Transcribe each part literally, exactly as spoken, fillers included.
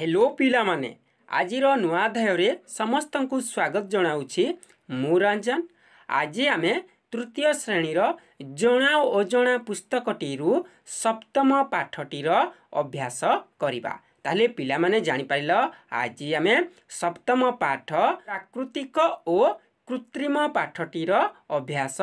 Hello पिला माने आज नुआ अध्याय समस्त को स्वागत जनाऊँगी मु रंजन। आज आम तृतीय श्रेणीर जना अजना पुस्तकटी सप्तम पाठटीर अभ्यास करवा। ताले पिला माने जानि पाइल आज आम सप्तम पाठ प्राकृतिक ओ कृत्रिम पाठटीर अभ्यास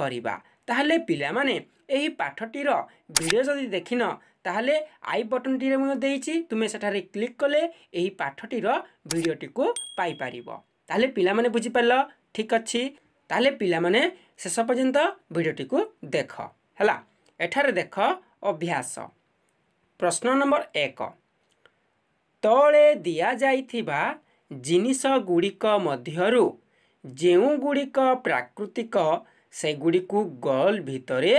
करवा। ताले पिला माने एही पाठटीर वीडियो जदि देखिन ताहले आई बटन टी मुझे तुम्हें सेठारे क्लिक कले यही पाठटीर भिडटी को पाई पारिबो। ताहले पिला माने बुझी पारलो ठीक अछि। ताहले पिला माने शेष पर्यंत भिडटी को देख हला। एठारे देख अभ्यास प्रश्न नंबर एक। तले दिया जाइथिबा जिनिष गुड़िक मध्यरु जेउ गुड़िक प्राकृतिक से गुड़िक गोल भितरे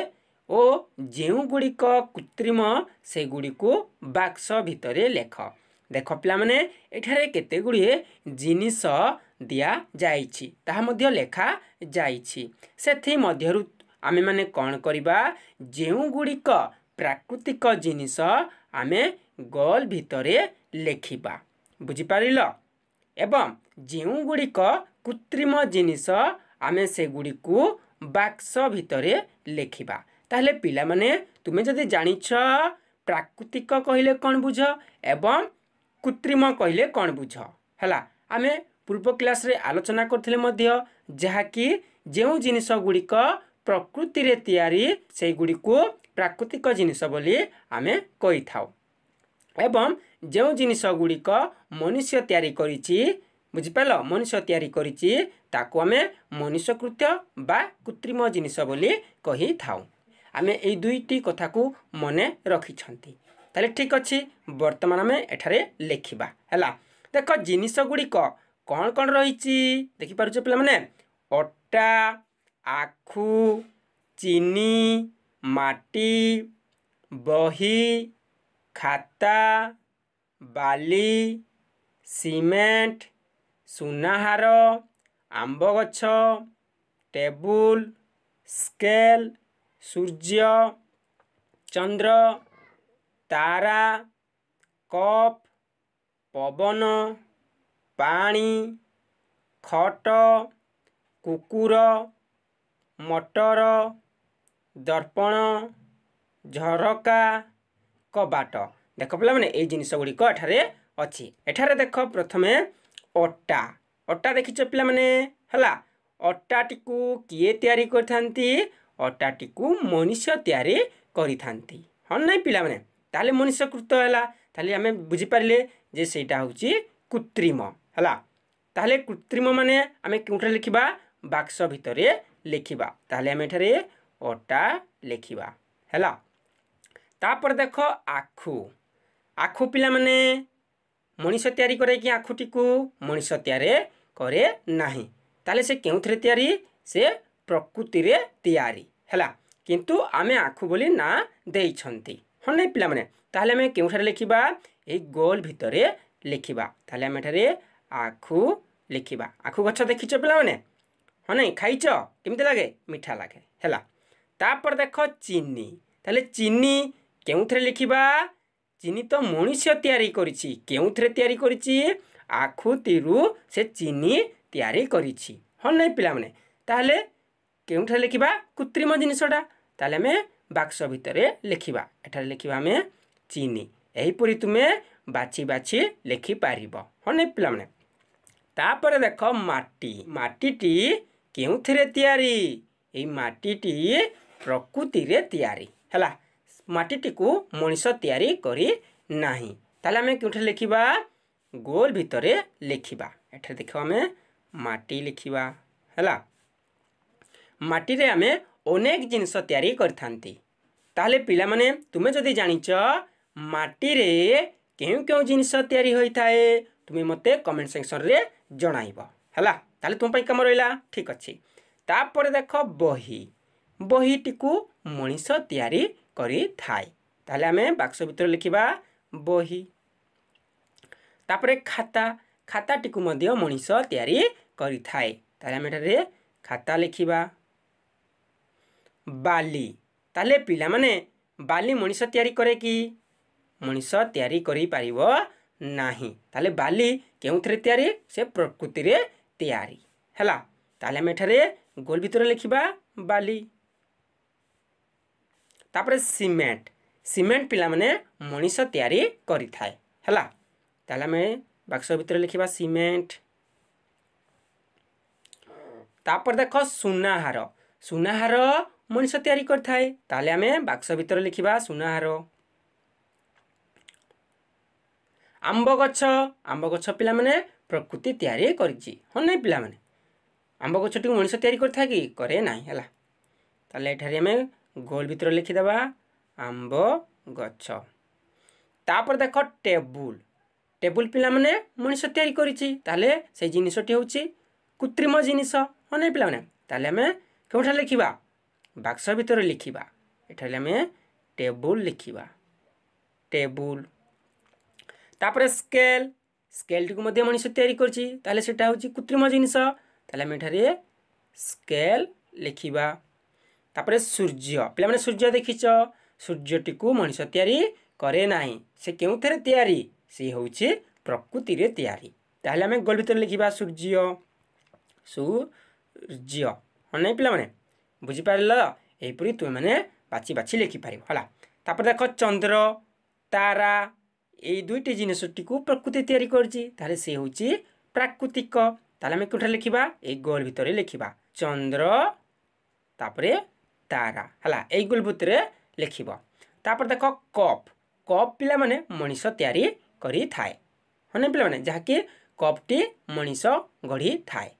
ओ जेउ गुड़िक कृत्रिम से गुड़िक बाक्स भितरे लेख। देख पिला माने एठारे केते गुड़िए जिनिष दिया जाइछि ताहा मध्य लेखा जाइछि। सेथि मध्यरु आमे माने कोन करिबा जेउ गुड़िक प्राकृतिक जिनिष आमे गोल भितरे लेखिबा बुझी पारिलो एवं जेउ गुड़िक कृत्रिम जिनिष आमे से गुड़िक बाक्स भितरे लेखिबा। ताहले पिला माने तुम्हें जदि जानिछ प्राकृतिक कहले कौन बुझ एवं कृत्रिम कहले कौन बुझ हला। आमे पूर्व क्लास रे आलोचना करथिले मध्य जहा कि जेउ जिनिष गुड़िक प्रकृति रे तयारी से गुड़ी को प्राकृतिक जिनिष बोली आमे कहि थाउ एवं जेउ जिनिष गुड़िक मनुष्य तयारी करिछि बुझी पालो मनुष्य तयारी करिछि ताकू आमे मनुष्य कृत्य बा कृत्रिम जिनिष बोली कहि थाउ। आमे ए दुईटी कथा को मने रखी छंती ताले ठीक अच्छी। वर्तमान आम एठारे लेखिबा हला। देख जिनिष गुड़िक कौन कौन रही देखि पारुछ पिला माने अटा आखु चीनी माटी बही खाता बाली सीमेंट सुनाहार आंब गछ टेबुल स्केल सूर्य चंद्र तारा कप पवन पानी खट कुकुर मटर दर्पण झरका कबाट। देख पिला माने ए जिनिष गुड़िक एठारे अछि। एठारे देख प्रथमे अटा अटा देखिछ पिला माने हला। अटाटी को किए तयारी करथांती अटाटी को मनुष्य तैयारी करी थांती हाँ ना पिला माने। ताले मनुष्य कृत है ताले आमे बुझी पारले जे सेटा होची कृत्रिम हला। ताले कृत्रिम माने आमे क्योंठा लिखिबा बाक्स भितरे लिखिबा। ताले आमे एठारे अटा लिखिबा हला। तापर देख आखु आखु पिला माने मनुष्य तैयारी करे कि आखुटी को मनुष्य तैयारी करे नाही ताले से क्योंथरे तैयारी से प्रकृति रे तैयारी हला किंतु आमे आखु बोली ना देइछंती हन नै पिला माने। ताहले आमे केउठारे लिखिबा ए गोल भितरे लिखिबा। ताहले आमे ठारे आखु लिखिबा। आखु गछ देखिछ पिला माने हन नै खाइछ केमते लागे मिठा लागे हला। तापर देख चीनी ताहले चीनी केउठारे लिखिबा चीनी तो मनुष्य तयारी करिछि केउठारे तयारी करिछि आखु तिरु से चीनी तयारी करिछि हन नै पिला माने। ताहले केउठा लिखिबा कृत्रिम जिनिषटा ताले आमे बाक्स भितरे लिखिबा। एठारे लिखिबा आमे चीनी एहीपरी तुमे बाची बाची लिखि पारिबो हन नै पिला माने। तापर देख माटी माटीटी केउथरे तयारी एई माटीटी प्रकृति रे तयारी हला। माटीटी को मनुष्य तयारी करी नाही ताले आमे केउठा लिखिबा गोल भितरे लिखिबा। एठारे देखो आमे माटी लिखिबा हला। माटी रे आमे अनेक जिनिष तयारी करथांती। ताहले पिला माने तुमे जदि जानिछ माटी रे केउ केउ जिनिष तयारी होई थाए तुमे मते कमेंट सेक्शन रे जणाइबो हला। ताहले तुम पई काम रहला ठीक अछि। तापर देख बही बहीटी को मनुष्य तयारी करी थाए ताहले आमे बाक्स भितर लिखिबा बही। तापर खाता खाताटी को मध्य मनुष्य तयारी करी थाए ताहले आमे एठारे खाता लिखिबा। बाली ताले पिला माने बाली मनुष्य तैयारी करे कि मनुष्य तैयारी करी पारिबो नाही ताले बाली केउथरे तयारी से प्रकृति रे तयारी हला ताले हम एठारे गोल भितर लिखिबा बाली तापर सीमेंट सीमेंट पिला माने मनीष तयारी करि थाए हला ताले हम बक्स भितर लिखिबा सीमेंट तापर देखो सुनाहार सुनाहार मनीष तयारी करि थाए ताले हम बक्स भितर लिखिबा सुनाहार आंब गछ आंब गछ पिला माने प्रकृति तयारी करछि होन नै पिला माने आंब गछटी मनीष तयारी कर था कि करे नै हला ताले एठारे हमें गोल भितर लिखि देबा आंब गछ तापर देखो टेबुल टेबुल पिला माने मनीष तयारी करछि ताले से जिनिसटी होछि कृत्रिम जिनिस होन नै पिला माने ताले हमें कोठा लिखिबा बक्स भितर लिखिबा एठारे हमें टेबुल लिखिबा टेबुल तापर स्केल स्केल टी को मनीष तैयारी करछि कृत्रिम जिनिस स्केल लिखिबा तापर सूर्य पिला माने सूर्य देखिछ सूर्य टी को मनीष तैयारी करे नाही से केउ थरे तैयारी से होछि प्रकृति रे तैयारी ताले हमें गोल भितर लिखिबा सूर्य सूर्य हनै पिला माने बुझी पारला एपुरी तुम माने बाची बाची लिखि पारिबो हला तापर देखो चंद्र तारा ए दुईटी जिनसटी को प्रकृति तैयारी करछि ताले से होछि प्राकृतिक ताले हम कोठा लिखिबा ए गोल भितर लिखिबा चंद्र तापरे तारा हला ए गोल भितर लिखिबो तापर देखो कप कप पिला माने मनीष तैयारी करि थाए हने पिला माने जाके कप टी मनीष गढ़ी थाए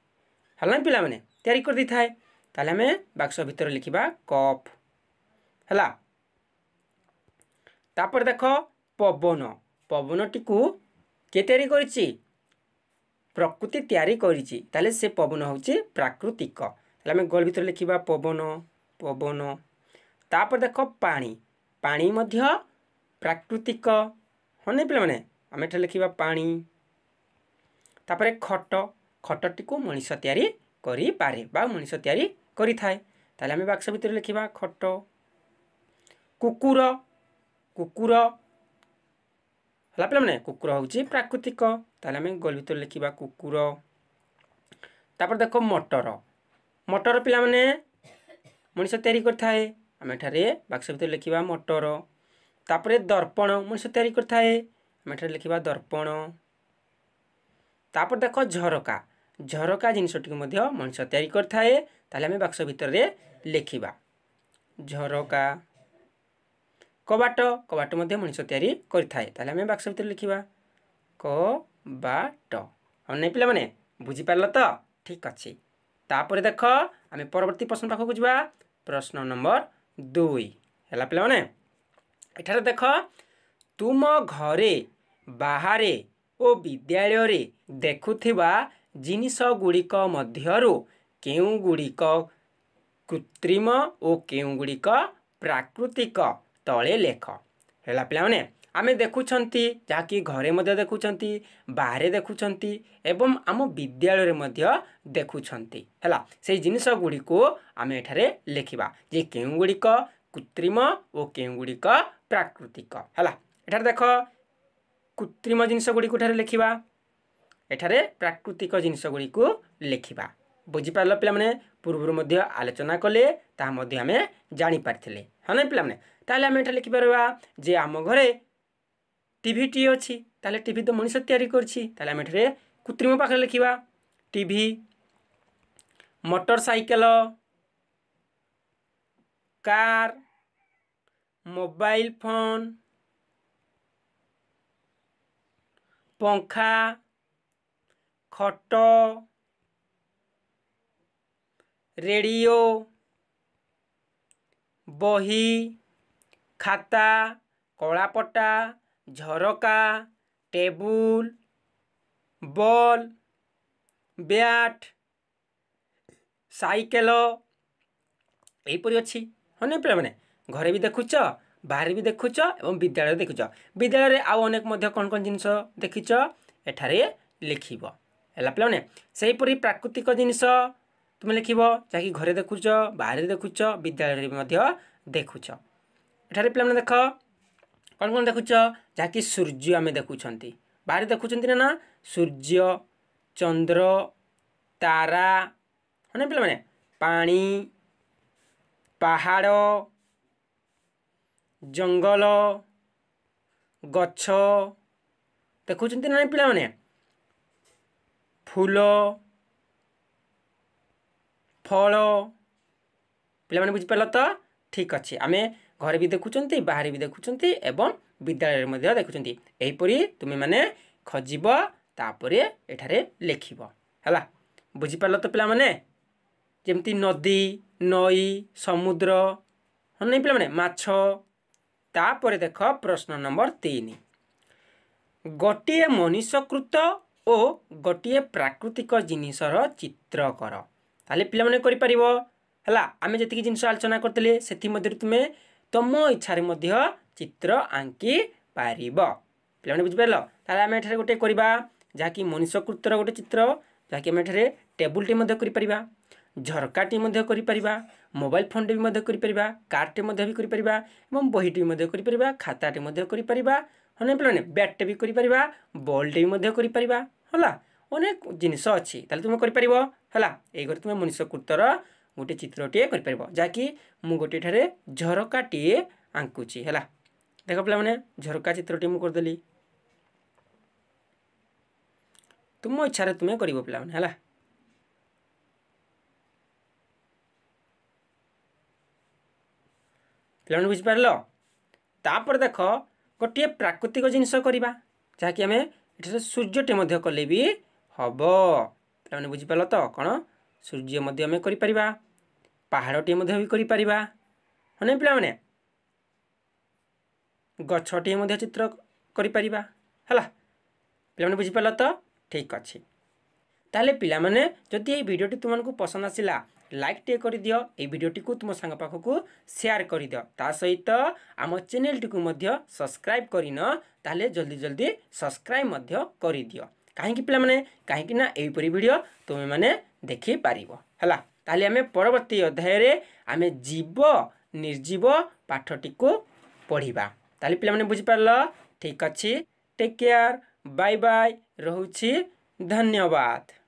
हला पिला माने तैयारी कर दि थाए ताले हम बक्स भितर लिखिबा कप हला तापर देखो पवन पवन टी को तैयारी करछि प्रकृति तैयारी करछि ताले से पवन होछि प्राकृतिक ताले हम गोल भितर लिखिबा पवन पवन तापर देखो पानी पानी मध्य प्राकृतिक होने पिला माने हम एठा लिखिबा पानी तापर खट खट टी को मनीष तैयारी करि पारे बा मनीष तैयारी करि थाए ताले हम बक्स भितर लिखिबा खट कुकुर कुकुर हला पिला माने कुकुर होछि प्राकृतिक ताले हम गोल भितर लिखिबा कुकुर तापर देखो मटर मटर पिला माने मनीष तैयारी कर थाए हम एठारे बक्स भितर लिखिबा मटर तापर दर्पण मनीष तैयारी कर थाए हम एठारे लिखिबा दर्पण तापर देखो झरका झरका जिनसटी को मध्य मनीष तैयारी कर थाए ताले हम बक्स भितर रे लिखिबा झरका कबाट कबाट मध्य मनीष तैयारी करि थाए ताले हम बक्स भितर लिखिबा कबाट हम नै पिला माने बुझी पारला त ठीक अछि तापर देखो हमें परवर्ती प्रश्न पाखो को जबा प्रश्न नंबर दो हला पिला माने एठारे देखो तुम घरे बाहरे ओ विद्यालय रे देखुथिबा जिनिस गुड़िक मध्यरु केउ गुड़िक कृत्रिम ओ केउ गुड़िक प्राकृतिक तले लेख है पाने आम देखुं जहाँकि घरे देखुं बाहर देखुं एवं आम विद्यालय में देखुं से जिनस गुड़ी को आम एठारे लेखिबा जे केउं गुड़िक कृत्रिम और केउं गुड़िक प्राकृतिक है एठारे देख कृत्रिम जिनस गुड़िक लेखिबा एठारे प्राकृतिक जिनस गुड़िक लेखिबा बुझिपारल पाने पूर्व आलोचना कले आम जापारे हाँ ना पाने ताले आम एठा लिखिपरवा जे आम घरे टीवी टी अच्छी ताले टीवी तो मनीष तैयारी करछि ताले आम एठरे कृत्रिम पाखे लिखिबा TV motor cycle car mobile phone पंखा खट रेडियो बही खाता कलापटा झरका टेबुल बॉल बैट साइकेल यहीपरी अच्छी हाँ ना पे मैंने घरे भी देखुच बाहर भी देखुच एवं विद्यालय देखुच विद्यालय आउ अनेक मध्य कौन कौन जिनस देखिच एठारे लिखिब है पे से प्राकृतिक जिनस तुम लिखिब जहाँकि घरे देखुच बाहर देखुच विद्यालय में देखुच एठारे पे देख कौन कौन देखुच जहाँकि सूर्य आम देखुं बाहर देखुंत ना सूर्य चंद्र तारा है पे मैंने पानी पहाड़ जंगल गच्छ देखुंत ना पे मैंने फूल फल पे मैंने बुझिपार तो ठीक अच्छे आम घर भी देखुंत बाहर भी देखुंत एवं विद्यालय देखुंत यहीपरी तुम्हें मैंने खोजब तापर एठारे लिखब है बुझिपार तो पे मैंने जमती नदी नई समुद्र हाँ नहीं पे माछ तापर देख प्रश्न नंबर तीन गोटे मनीषकृत और गोटे प्राकृतिक जिनिसर चित्र कर ताले पिला माने करि परिबो हला आमे जति कि जिनस आलोचना करतले सेथि मध्ये तुमे तुम इच्छा रे मध्ये चित्र आंकी परिबो पिला माने बुझि परलो ताले आमे एठारे गोटे करिबा जाकी मनुष्यकृत रो गोटे चित्र जाकी आमे एठारे टेबल टी मध्ये करि परिबा झरका टी मध्ये करि परिबा मोबाइल फोन टी मध्ये करि परिबा कार टी मध्ये भी करि परिबा एवं बही टी मध्ये करि परिबा खाता टी मध्ये करि परिबा हने पिला माने बैट टी भी करि परिबा बॉल टी मध्ये करि परिबा हला अनेक जिनस अच्छी तुम कर हला ये तुम मनुष्यकृतर गोटे चित्रटे कर जहाँकि मु गोटे ठारे झरकाटे आंकुची है देख पे मैंने झरका चित्रटे मुझदेली तुम इच्छा तुम्हें कर पाने है पे बुझिपार तापर देख गोटे प्राकृतिक जिनस करवा जहाँकि आम ये सूर्यटे कले भी हम पे बुझिपार तो कौन सूर्य कर पहाड़टे भी कर हाँ पे मैंने गच्छटे चित्र करला पे बुझिपार तो ठीक अच्छे ताले पिला माने जदि ये भिडियोटी तुमको पसंद आसला लाइक टे कर दियो ये भिडियोटी को तुम सांग पाखकू शेयर कर दियो ता सहित आम चैनल टी को सब्सक्राइब करिन ताले जल्दी जल्दी सब्सक्राइब मध्य कर दियो काहे कि पिला माने काहे कि ना एपरी भिडियो तुम माने देखि पारिबो हला ताले आमे परवर्ती अध्याय रे आमे जीव निर्जीव पाठटी को पढ़ीबा ताले पिला माने बुझि पारला ठीक अछि टेक केयर बाय बाय रहूछि धन्यवाद।